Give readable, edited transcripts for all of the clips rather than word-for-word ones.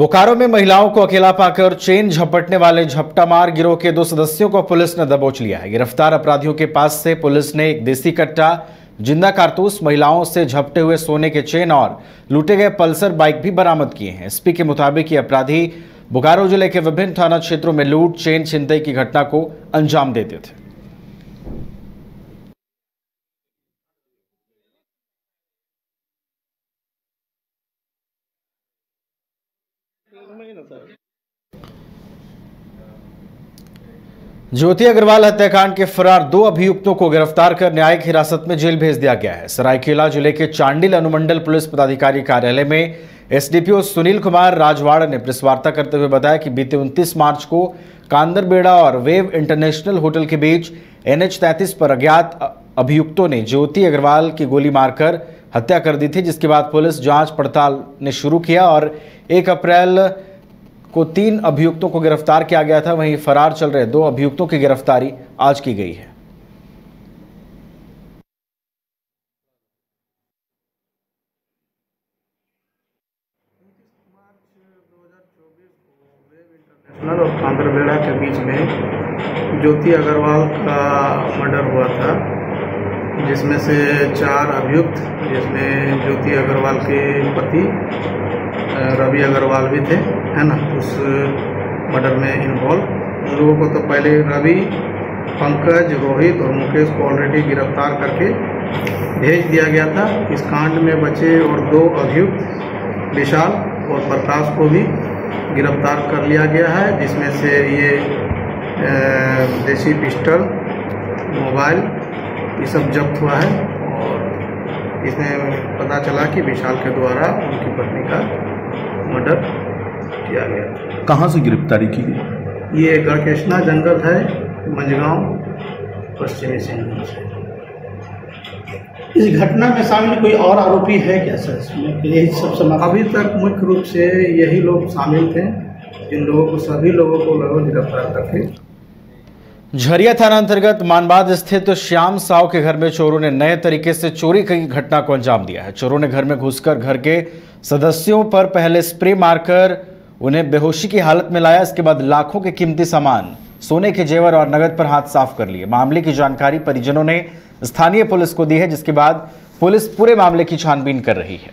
बोकारो में महिलाओं को अकेला पाकर चेन झपटने वाले झपटा मार गिरोह के दो सदस्यों को पुलिस ने दबोच लिया है। गिरफ्तार अपराधियों के पास से पुलिस ने एक देसी कट्टा, जिंदा कारतूस, महिलाओं से झपटे हुए सोने के चेन और लूटे गए पल्सर बाइक भी बरामद किए हैं। एसपी के मुताबिक ये अपराधी बोकारो जिले के विभिन्न थाना क्षेत्रों में लूट, चेन छिनतई की घटना को अंजाम देते थे। ज्योति अग्रवाल हत्याकांड के फरार दो अभियुक्तों को गिरफ्तार कर न्यायिक हिरासत में जेल भेज दिया गया है। सरायकेला जिले के चांडिल अनुमंडल पुलिस पदाधिकारी कार्यालय में एसडीपीओ सुनील कुमार राजवाड़ा ने प्रेसवार्ता करते हुए बताया कि बीते 29 मार्च को कांदरबेड़ा और वेव इंटरनेशनल होटल के बीच NH 33 पर अज्ञात अभियुक्तों ने ज्योति अग्रवाल की गोली मारकर हत्या कर दी थी, जिसके बाद पुलिस जांच पड़ताल ने शुरू किया और 1 अप्रैल को 3 अभियुक्तों को गिरफ्तार किया गया था। वहीं फरार चल रहे 2 अभियुक्तों की गिरफ्तारी आज की गई है। कांदरबेड़ा के बीच में ज्योति अग्रवाल का मर्डर हुआ था, जिसमें से 4 अभियुक्त, जिसमें ज्योति अग्रवाल के पति रवि अग्रवाल भी थे, है ना, उस मर्डर में इन्वॉल्व। उन लोगों को तो पहले रवि, पंकज, रोहित और मुकेश को ऑलरेडी गिरफ्तार करके भेज दिया गया था। इस कांड में बचे और 2 अभियुक्त विशाल और प्रकाश को भी गिरफ्तार कर लिया गया है, जिसमें से ये देसी पिस्टल, मोबाइल, ये सब जब्त हुआ है। और इसमें पता चला कि विशाल के द्वारा उनकी पत्नी का मर्डर किया गया। कहाँ से गिरफ्तारी की गई? ये गढ़केशना जंगल है, मंझगांव, पश्चिमी सिंहभूम से। इस घटना में शामिल कोई और आरोपी है क्या सर? इसमें यही सब अभी तक मुख्य रूप से यही लोग शामिल थे, जिन लोगों को सभी लोगों को गिरफ्तार करके। झरिया थाना अंतर्गत मानबाद स्थित श्याम साव के घर में चोरों ने नए तरीके से चोरी की घटना को अंजाम दिया है। चोरों ने घर में घुसकर घर के सदस्यों पर पहले स्प्रे मारकर उन्हें बेहोशी की हालत में लाया। इसके बाद लाखों के कीमती सामान, सोने के जेवर और नगद पर हाथ साफ कर लिए। मामले की जानकारी परिजनों ने स्थानीय पुलिस को दी है, जिसके बाद पुलिस पूरे मामले की छानबीन कर रही है।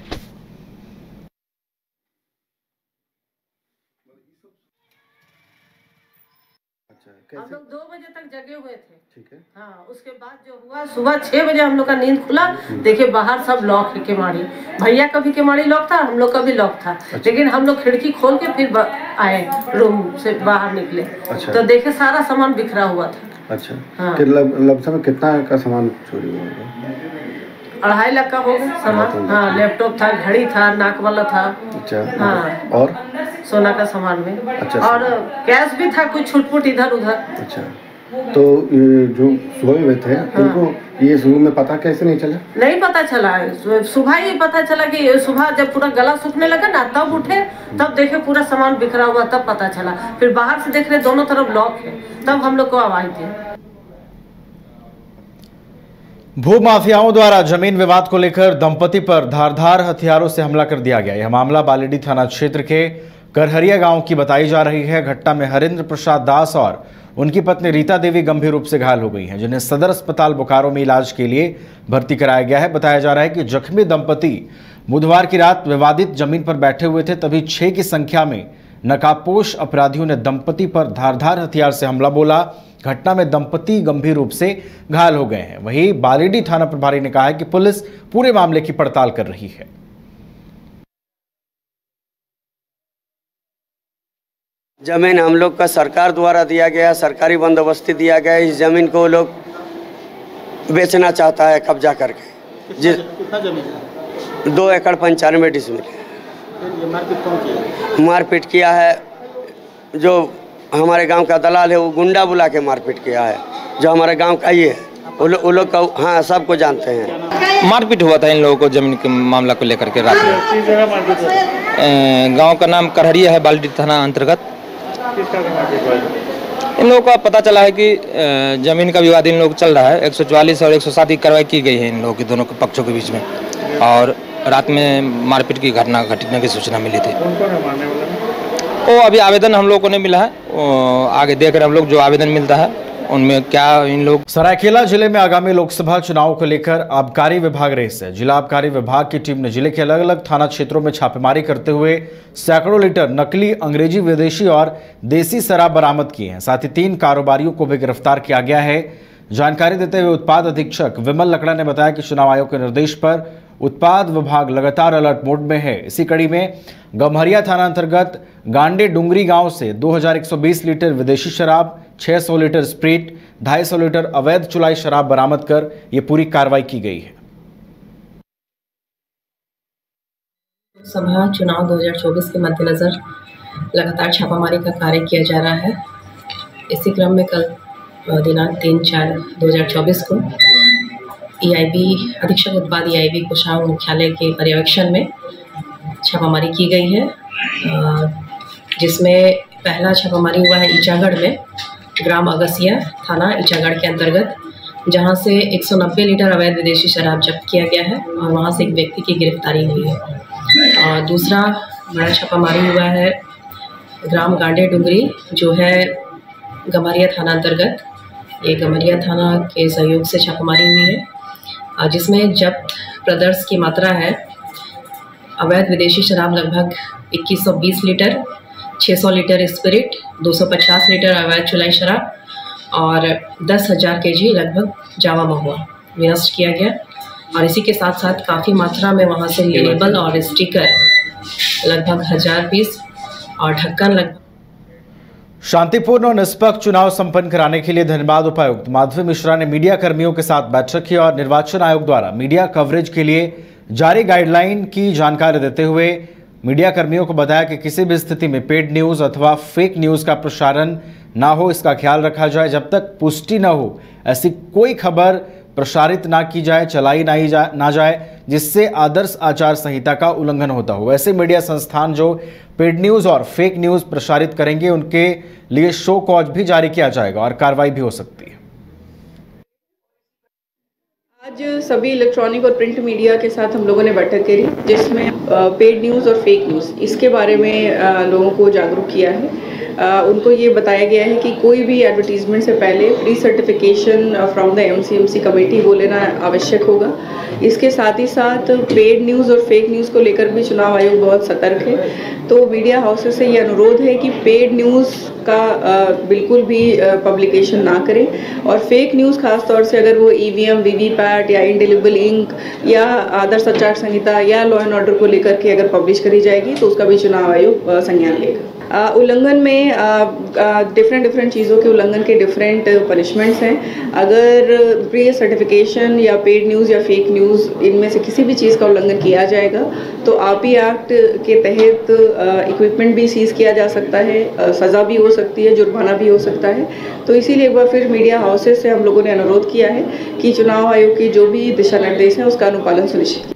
हम लोग 2 बजे तक जगे हुए थे, ठीक है। हाँ, उसके बाद जो हुआ, सुबह 6 बजे हम लोग का नींद खुला, देखिए बाहर सब लॉक है। केमाड़ी भैया का भी केमाड़ी लॉक था, हम लोग का भी लॉक था। अच्छा। लेकिन हम लोग खिड़की खोल के फिर आए, रूम से बाहर निकले। अच्छा। तो देखे सारा सामान बिखरा हुआ था। अच्छा। हाँ। कितना का सामान चोरी हुआ? 2.5 लाख का हो गया सामान। हाँ, लैपटॉप था, घड़ी था, नाक वाला था। हाँ, और सोना का सामान में। अच्छा, और कैश भी था, कुछ छुटपुट इधर उधर। अच्छा, तो जो सोए हुए थे उनको ये शुरू में पता कैसे नहीं चला? नहीं पता चला, सुबह ही पता चला कि सुबह जब पूरा गला सूखने लगा ना, तब उठे, तब देखे पूरा सामान बिखरा हुआ, तब पता चला। फिर बाहर से देख रहे दोनों तरफ लॉक है, तब हम लोग को आवाज दी। भूमाफियाओं द्वारा जमीन विवाद को लेकर दंपति पर धारदार हथियारों से हमला कर दिया गया। यह मामला बालेडी थाना क्षेत्र के करहरिया गांव की बताई जा रही है। घटना में हरेंद्र प्रसाद दास और उनकी पत्नी रीता देवी गंभीर रूप से घायल हो गई हैं, जिन्हें सदर अस्पताल बोकारो में इलाज के लिए भर्ती कराया गया है। बताया जा रहा है कि जख्मी दंपति बुधवार की रात विवादित जमीन पर बैठे हुए थे, तभी 6 की संख्या में नकाबपोश अपराधियों ने दंपति पर धारदार हथियार से हमला बोला। घटना में दंपति गंभीर रूप से घायल हो गए हैं। वहीं बालेडी थाना प्रभारी ने कहा है कि पुलिस पूरे मामले की पड़ताल कर रही है। जमीन हम लोग का सरकार द्वारा दिया गया, सरकारी बंदोबस्ती दिया गया। इस जमीन को लोग बेचना चाहता है कब्जा करके। कितना जमीन है? 2 एकड़ 95 डिसमिल। मारपीट किया है, जो हमारे गांव का दलाल है वो गुंडा बुला के मारपीट किया है, जो हमारे गांव का ही है, वो लोग का। हाँ, सबको जानते हैं। मारपीट हुआ था इन लोगों को जमीन के मामला को लेकर के रात में। गांव का नाम करहरिया है, बालेडी थाना अंतर्गत। इन लोगों का पता चला है कि जमीन का विवाद इन लोग चल रहा है। 144 और 107 की कार्रवाई की गई है इन लोगों के, दोनों के पक्षों के बीच में, और रात में मारपीट की घटना घटने की सूचना मिली थी। वो अभी आवेदन हम लोगों ने मिला है, आगे देखकर हम लोग जो आवेदन मिलता है उनमें क्या इन लोग। सरायकेला जिले में आगामी लोकसभा चुनाव को लेकर आबकारी विभाग रेस है। जिला आबकारी विभाग की टीम ने जिले के अलग अलग थाना क्षेत्रों में छापेमारी करते हुए सैकड़ों लीटर नकली अंग्रेजी, विदेशी और देसी शराब बरामद की है। साथ ही 3 कारोबारियों को भी गिरफ्तार किया गया है। जानकारी देते हुए उत्पाद अधीक्षक विमल लकड़ा ने बताया कि चुनाव आयोग के निर्देश पर उत्पाद विभाग लगातार अलर्ट मोड में है। इसी कड़ी में गम्हरिया थाना अंतर्गत गांडे डुंगरी गांव से 2120 लीटर विदेशी शराब, 600 लीटर स्प्रिट, 250 लीटर अवैध चुलाई शराब बरामद कर ये पूरी कार्रवाई की गई है। लोकसभा चुनाव 2024 के मद्देनजर लगातार छापामारी का कार्य किया जा रहा है। इसी क्रम में कल दिनांक 3/4/2024 को EIB अधीक्षक उत्पाद EIB कुशांग मुख्यालय के पर्यवेक्षण में छापामारी की गई है, जिसमें पहला छापामारी हुआ है ईचागढ़ में, ग्राम अगसिया थाना ईचागढ़ के अंतर्गत, जहां से 190 लीटर अवैध विदेशी शराब जब्त किया गया है और वहां से एक व्यक्ति की गिरफ्तारी हुई है। और दूसरा बड़ा छापामारी हुआ है ग्राम गांडे डुंगरी, जो है गम्हरिया थाना अंतर्गत। ये गम्हरिया थाना के सहयोग से छापामारी हुई है, जिसमें जब्त ब्रदर्स की मात्रा है अवैध विदेशी शराब लगभग 2120 लीटर, 600 लीटर स्पिरिट, 250 लीटर अवैध चुलाई शराब और 10,000 kg लगभग जावा महुआ विनष्ट किया गया। और इसी के साथ साथ काफ़ी मात्रा में वहाँ से लेबल और स्टिकर लगभग 1000 पीस और ढक्कन लगभग। शांतिपूर्ण और निष्पक्ष चुनाव संपन्न कराने के लिए धनबाद उपायुक्त माधव मिश्रा ने मीडिया कर्मियों के साथ बैठक की और निर्वाचन आयोग द्वारा मीडिया कवरेज के लिए जारी गाइडलाइन की जानकारी देते हुए मीडिया कर्मियों को बताया कि किसी भी स्थिति में पेड न्यूज अथवा फेक न्यूज का प्रसारण ना हो, इसका ख्याल रखा जाए। जब तक पुष्टि न हो ऐसी कोई खबर प्रसारित ना की जाए, चलाई ना जाए, जिससे आदर्श आचार संहिता का उल्लंघन होता हो। ऐसे मीडिया संस्थान जो पेड न्यूज़ और फेक न्यूज़ प्रसारित करेंगे उनके लिए शो कॉज भी जारी किया जाएगा और कार्रवाई भी हो सकती है। आज सभी इलेक्ट्रॉनिक और प्रिंट मीडिया के साथ हम लोगों ने बैठक करी, जिसमें पेड न्यूज़ और फेक न्यूज़ इसके बारे में लोगों को जागरूक किया है। उनको ये बताया गया है कि कोई भी एडवर्टीजमेंट से पहले pre certification from the MCMC committee वो लेना आवश्यक होगा। इसके साथ ही साथ पेड न्यूज़ और फेक न्यूज़ को लेकर भी चुनाव आयोग बहुत सतर्क है। तो मीडिया हाउसेस से ये अनुरोध है कि पेड न्यूज़ का बिल्कुल भी पब्लिकेशन ना करें और फेक न्यूज़ खासतौर से अगर वो EVM, VVPAT या इंडेलिबल इंक या आदर्श आचार संहिता या लॉ एंड ऑर्डर को लेकर के अगर पब्लिश करी जाएगी तो उसका भी चुनाव आयोग संज्ञान लेगा। उल्लंघन में डिफरेंट चीज़ों के उल्लंघन के डिफरेंट पनिशमेंट्स हैं। अगर प्री सर्टिफिकेशन या पेड न्यूज़ या फेक न्यूज़ इनमें से किसी भी चीज़ का उल्लंघन किया जाएगा तो IP एक्ट के तहत इक्विपमेंट भी सीज किया जा सकता है, सज़ा भी हो सकती है, जुर्माना भी हो सकता है। तो इसीलिए एक बार फिर मीडिया हाउसेस से हम लोगों ने अनुरोध किया है कि चुनाव आयोग के जो भी दिशा निर्देश हैं उसका अनुपालन सुनिश्चित।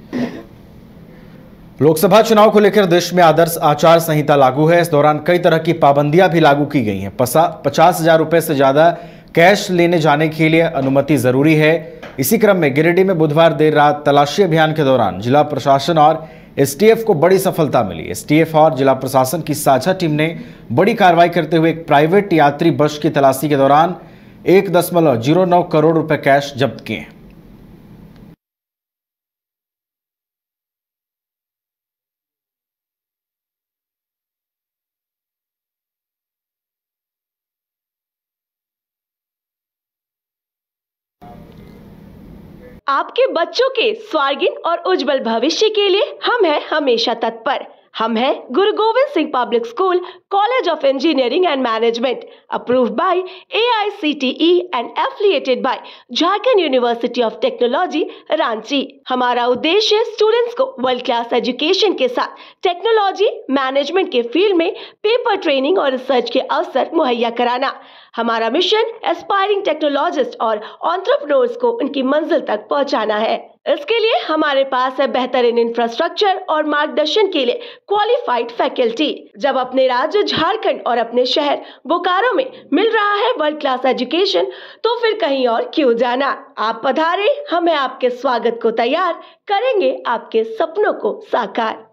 लोकसभा चुनाव को लेकर देश में आदर्श आचार संहिता लागू है। इस दौरान कई तरह की पाबंदियां भी लागू की गई हैं। 50,000 रुपये से ज़्यादा कैश लेने जाने के लिए अनुमति ज़रूरी है। इसी क्रम में गिरिडीह में बुधवार देर रात तलाशी अभियान के दौरान जिला प्रशासन और STF को बड़ी सफलता मिली। STF और जिला प्रशासन की साझा टीम ने बड़ी कार्रवाई करते हुए एक प्राइवेट यात्री बस की तलाशी के दौरान 1.09 करोड़ रुपये कैश जब्त किए हैं। आपके बच्चों के स्वर्गीय और उज्जवल भविष्य के लिए हम हैं हमेशा तत्पर। हम हैं Guru Gobind Singh public school college of engineering and management, approved by AICTE and affiliated by Jharkhand university of technology Ranchi. हमारा उद्देश्य स्टूडेंट्स को वर्ल्ड क्लास एजुकेशन के साथ टेक्नोलॉजी मैनेजमेंट के फील्ड में पेपर ट्रेनिंग और रिसर्च के अवसर मुहैया कराना। हमारा मिशन एस्पायरिंग टेक्नोलॉजिस्ट और एंटरप्रेन्योर्स को उनकी मंजिल तक पहुंचाना है। इसके लिए हमारे पास है बेहतरीन इंफ्रास्ट्रक्चर और मार्गदर्शन के लिए क्वालिफाइड फैकल्टी। जब अपने राज्य झारखंड और अपने शहर बोकारो में मिल रहा है वर्ल्ड क्लास एजुकेशन तो फिर कहीं और क्यों जाना। आप पधारे, हम हैं आपके स्वागत को तैयार, करेंगे आपके सपनों को साकार।